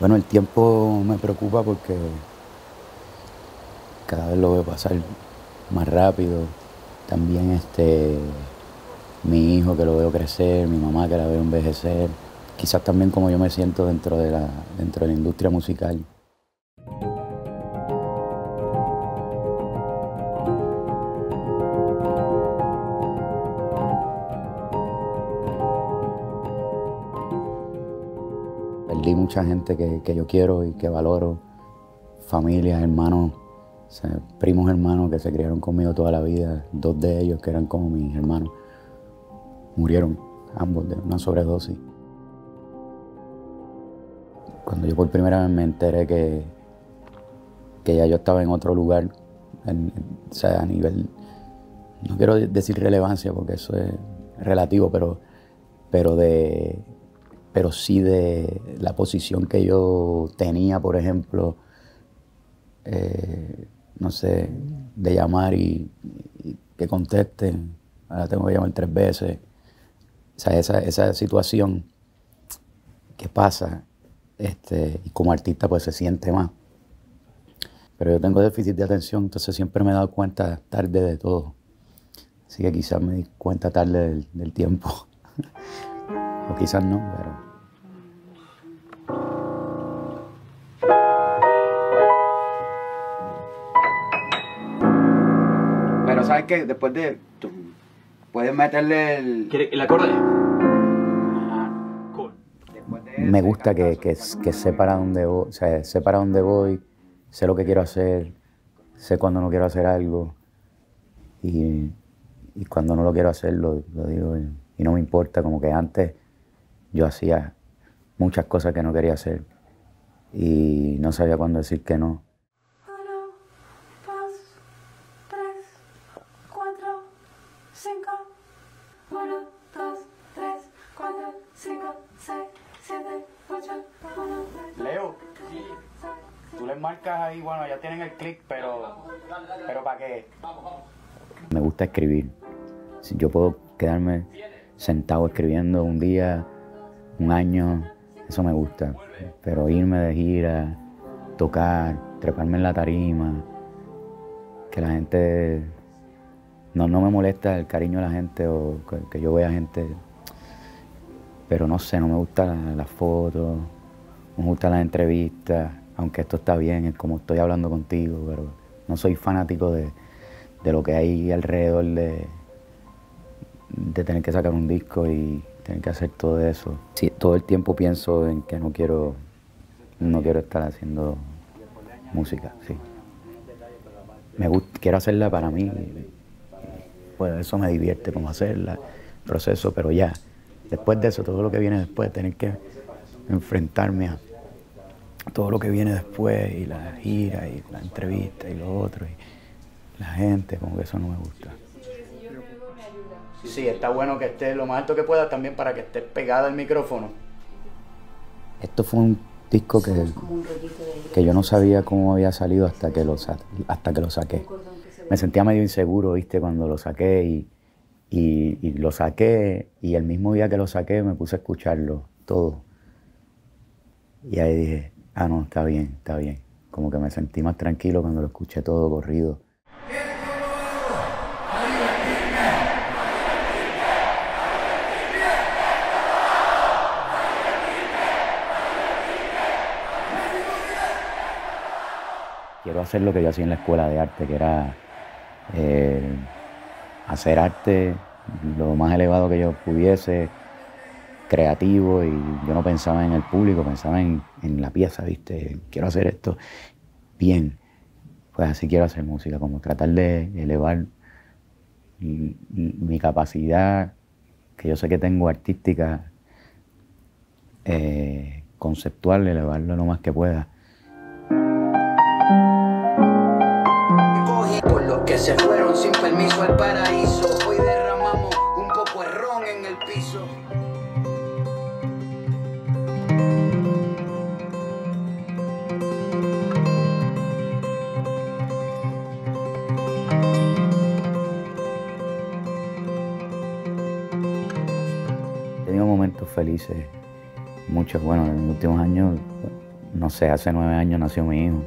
Bueno, el tiempo me preocupa porque cada vez lo veo pasar más rápido. También mi hijo, que lo veo crecer, mi mamá, que la veo envejecer. Quizás también como yo me siento dentro de la industria musical. Perdí mucha gente que yo quiero y que valoro, familias, hermanos, o sea, primos hermanos que se criaron conmigo toda la vida, dos de ellos que eran como mis hermanos, murieron ambos de una sobredosis. Cuando yo por primera vez me enteré que ya yo estaba en otro lugar, o sea, a nivel, no quiero decir relevancia porque eso es relativo, pero sí de la posición que yo tenía, por ejemplo, no sé, de llamar y que contesten, ahora tengo que llamar 3 veces. O sea, esa situación que pasa, y como artista pues se siente más. Pero yo tengo déficit de atención, entonces siempre me he dado cuenta tarde de todo. Así que quizás me di cuenta tarde del tiempo. O quizás no, pero... Pero sabes que después de... Tú puedes meterle el... ¿El acorde? Me gusta que sé para dónde voy, o sea, sé para dónde voy, sé lo que quiero hacer, sé cuando no quiero hacer algo. Y cuando no lo quiero hacer, lo digo y no me importa, como que antes... Yo hacía muchas cosas que no quería hacer y no sabía cuándo decir que no. 1, 2, 3, 4, 5. 1, 2, 3, 4, 5, 6, 7, 8, 1, 3. Leo, tú les marcas ahí, bueno, ya tienen el clic, pero ¿para qué? Me gusta escribir. Yo puedo quedarme sentado escribiendo un día, un año, eso me gusta, pero irme de gira, tocar, treparme en la tarima, que la gente, no me molesta el cariño de la gente o que yo vea gente, pero no sé, no me gustan las fotos, no me gustan las entrevistas, aunque esto está bien, es como estoy hablando contigo, pero no soy fanático de lo que hay alrededor de tener que sacar un disco y... Tienen que hacer todo eso. Sí, todo el tiempo pienso en que no quiero estar haciendo música, sí. Quiero hacerla para mí. Bueno, eso me divierte, como hacerla, el proceso, pero ya. Después de eso, todo lo que viene después, tener que enfrentarme a todo lo que viene después, y la gira, y la entrevista, y lo otro, y la gente, como que eso no me gusta. Sí, está bueno que estés lo más alto que puedas también para que estés pegada al micrófono. Esto fue un disco que yo no sabía cómo había salido hasta que lo saqué. Me sentía medio inseguro, ¿viste? Cuando lo saqué y lo saqué, y el mismo día que lo saqué me puse a escucharlo todo. Y ahí dije, ah, no, está bien, está bien. Como que me sentí más tranquilo cuando lo escuché todo corrido. Quiero hacer lo que yo hacía en la escuela de arte, que era hacer arte lo más elevado que yo pudiese, creativo, y yo no pensaba en el público, pensaba en la pieza, ¿viste? Quiero hacer esto bien, pues así quiero hacer música, como tratar de elevar mi capacidad, que yo sé que tengo artística, conceptual, elevarlo lo más que pueda. Se fueron sin permiso al paraíso. Hoy derramamos un poco de ron en el piso. He tenido momentos felices, muchos. Bueno, en los últimos años no sé, hace 9 años nació mi hijo.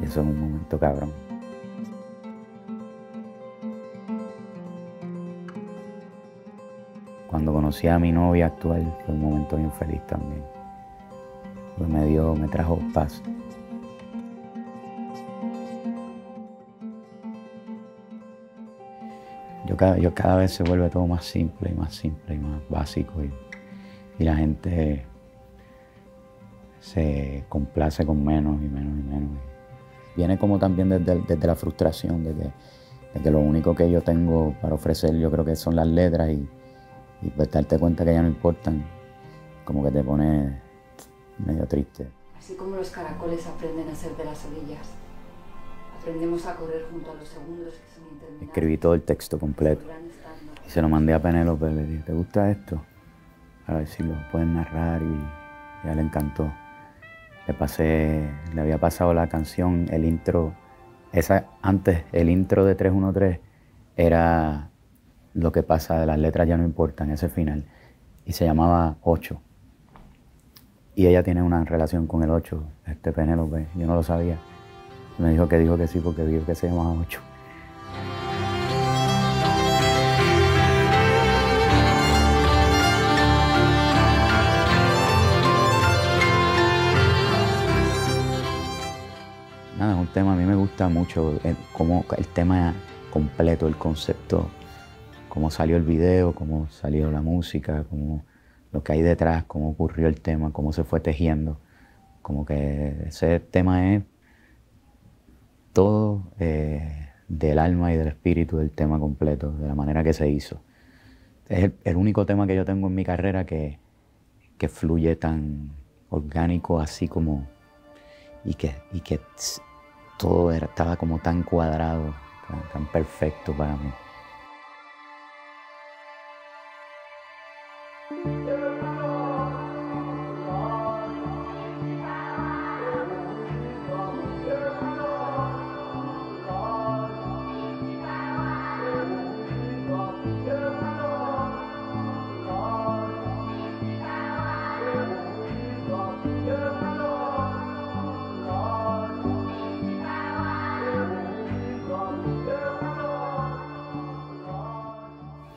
Y eso es un momento cabrón. Cuando conocí a mi novia actual, fue un momento bien feliz también. Porque me trajo paz. Yo cada vez se vuelve todo más simple y más simple y más básico y la gente se complace con menos y menos y menos. Viene como también desde la frustración, desde lo único que yo tengo para ofrecer, yo creo que son las letras y pues darte cuenta que ya no importan, como que te pone medio triste. Así como los caracoles aprenden a ser de las orillas. Aprendemos a correr junto a los segundos que son interminables. Escribí todo el texto completo y se lo mandé a Penélope. Le dije, ¿te gusta esto? Para ver si lo pueden narrar y ya le encantó. Le había pasado la canción, el intro. Antes, el intro de 313 era lo que pasa de las letras ya no importan, ese final. Y se llamaba 8. Y ella tiene una relación con el 8, Penélope, yo no lo sabía. Me dijo que sí porque dijo que se llamaba 8. Nada, es un tema, a mí me gusta mucho como el tema completo, el concepto, cómo salió el video, cómo salió la música, cómo lo que hay detrás, cómo ocurrió el tema, cómo se fue tejiendo. Como que ese tema es todo del alma y del espíritu del tema completo, de la manera que se hizo. Es el único tema que yo tengo en mi carrera que fluye tan orgánico así como... Y que todo estaba como tan cuadrado, tan perfecto para mí.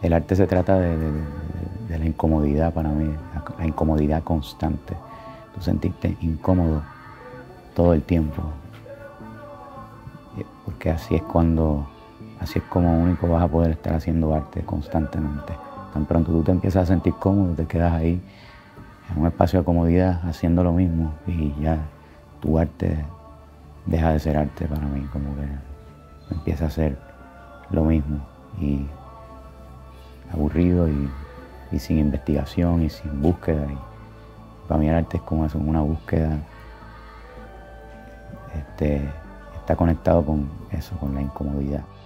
El arte se trata de la incomodidad para mí, la incomodidad constante. Tú sentirte incómodo todo el tiempo. Porque así es como único vas a poder estar haciendo arte constantemente. Tan pronto tú te empiezas a sentir cómodo, te quedas ahí en un espacio de comodidad haciendo lo mismo y ya tu arte deja de ser arte para mí, como que empieza a ser lo mismo. Y aburrido y sin investigación y sin búsqueda. Y para mí el arte es como eso, una búsqueda. Está conectado con eso, con la incomodidad.